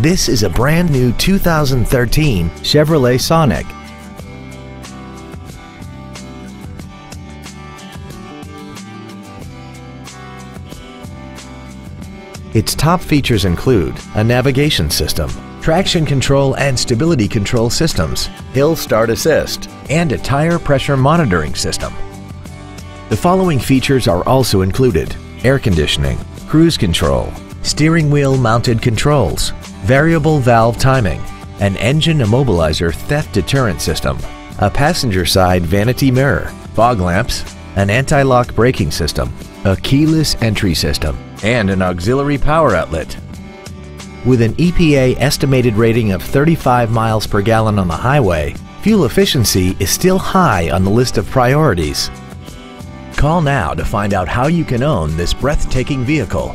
This is a brand new 2013 Chevrolet Sonic. Its top features include a navigation system, traction control and stability control systems, hill start assist, and a tire pressure monitoring system. The following features are also included: air conditioning, cruise control, steering wheel mounted controls, variable valve timing, an engine immobilizer theft deterrent system, a passenger side vanity mirror, fog lamps, an anti-lock braking system, a keyless entry system, and an auxiliary power outlet. With an EPA estimated rating of 35 miles per gallon on the highway, fuel efficiency is still high on the list of priorities. Call now to find out how you can own this breathtaking vehicle.